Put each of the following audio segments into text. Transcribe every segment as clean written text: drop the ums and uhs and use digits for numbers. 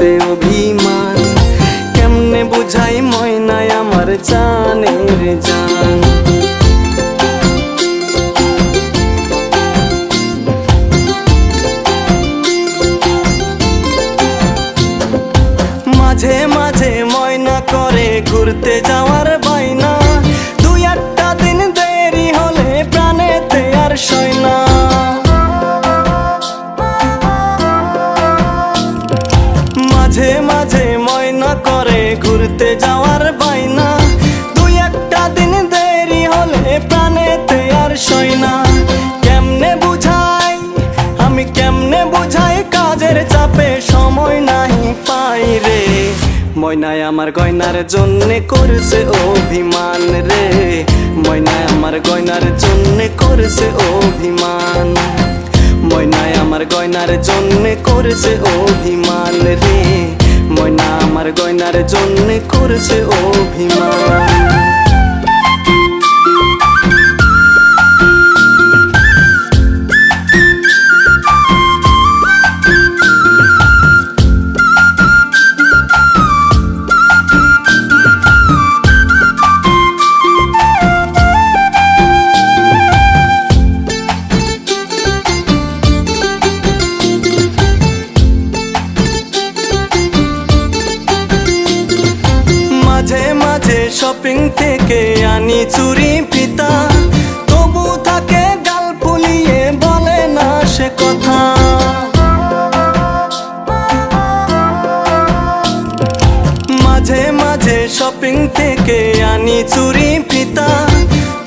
से अभिमान केमने बुझाई मयना आमार जानेर जान। माझे माझे मयना करे घुरते जावार बायना दुई आठटा दिन देरी होले प्राणे ते आर सय ना। माझे माझे मयना करे घुरते जावार बायना दुई आठटा दिन देरी होले प्राणे ते आर सय ना। केमने बुझाई आमी केमने बुझाई काजेर चापे समय नाहि पाई रे। मयना आमार गयनार जोन्ने करछे अभिमान रे। मयना आमार गयनार जोन्ने करछे अभिमान। मयना आमार गयनार जोन्ने करछे अभिमान रे। मयना आमार गयनार जोन्ने करछे अभिमान। माझे माझे शॉपिंग थेके आनी चुरी फिता तबु थाके गाल फुलिए बोले ना से कथा। माझे माझे शॉपिंग थेके आनी चुरी फिता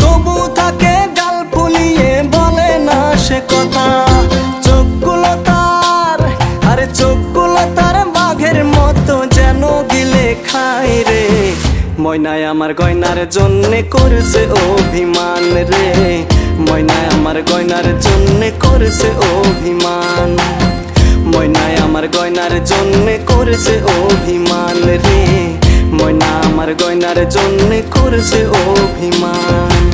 तबु थाके गाल फुलिए बोले ना से कथा। चोखगुलो तार अरे चोखगुलो तार बाघेर मतो जेन गिले खाय रे। मयना आमार गयनार जोन्ने करछे अभिमान रे। मयना आमार गयनार जोन्ने करछे अभिमान। मयना आमार गयनार जोन्ने करछे अभिमान रे। मयना आमार गयनार जोन्ने करछे अभिमान।